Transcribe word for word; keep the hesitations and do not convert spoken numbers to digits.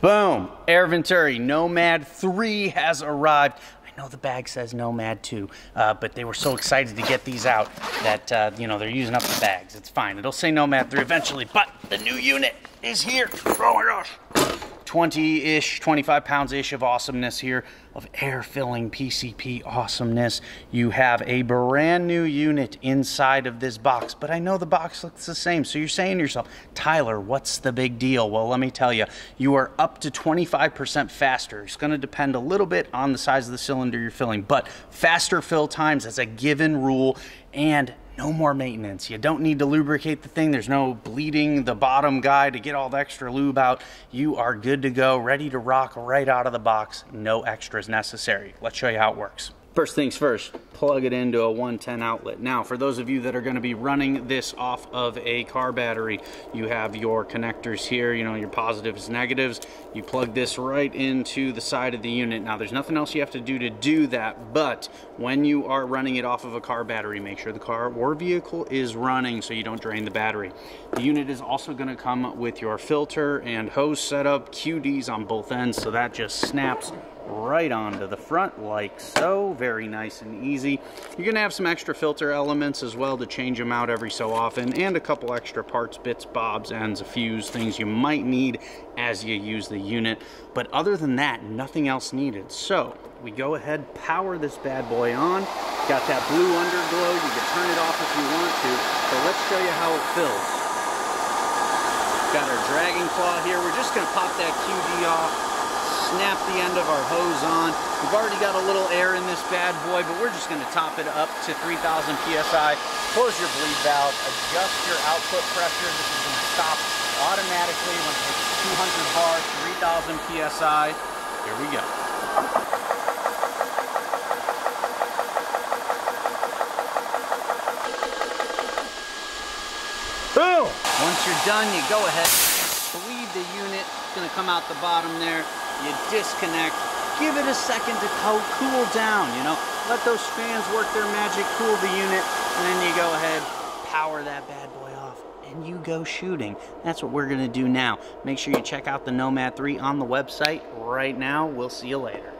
Boom, Air Venturi Nomad three has arrived. I know the bag says Nomad two, uh, but they were so excited to get these out that, uh, you know, they're using up the bags. It's fine. It'll say Nomad three eventually, but the new unit is here. Oh my gosh. twenty-ish, twenty-five pounds-ish of awesomeness here, of air-filling P C P awesomeness. You have a brand new unit inside of this box, but I know the box looks the same. So you're saying to yourself, Tyler, what's the big deal? Well, let me tell you, you are up to twenty-five percent faster. It's gonna depend a little bit on the size of the cylinder you're filling, but faster fill times as a given rule, and no more maintenance. You don't need to lubricate the thing. There's no bleeding the bottom guy to get all the extra lube out. You are good to go, ready to rock right out of the box. No extras necessary. Let's show you how it works. First things first, plug it into a one ten outlet. Now, for those of you that are going to be running this off of a car battery, you have your connectors here, you know, your positives, negatives. You plug this right into the side of the unit. Now, there's nothing else you have to do to do that, but when you are running it off of a car battery, make sure the car or vehicle is running so you don't drain the battery. The unit is also going to come with your filter and hose setup, Q Ds on both ends, so that just snaps right onto the front like so. Very nice and easy. You're gonna have some extra filter elements as well to change them out every so often, and a couple extra parts, bits, bobs, ends, a fuse, things you might need as you use the unit. But other than that, nothing else needed. So we go ahead, power this bad boy on. Got that blue underglow. You can turn it off if you want to, but let's show you how it fills. Got our dragon claw here. We're just gonna pop that Q D off, snap the end of our hose on. We've already got a little air in this bad boy, but we're just gonna top it up to three thousand P S I. Close your bleed valve, adjust your output pressure. This is gonna stop automatically when it hits two hundred bar, three thousand P S I. Here we go. Boom! Once you're done, you go ahead, bleed the unit. It's gonna come out the bottom there. You disconnect, give it a second to cool down, you know, let those fans work their magic, cool the unit, and then you go ahead, power that bad boy off, and you go shooting. That's what we're gonna do now. Make sure you check out the Nomad three on the website right now. We'll see you later.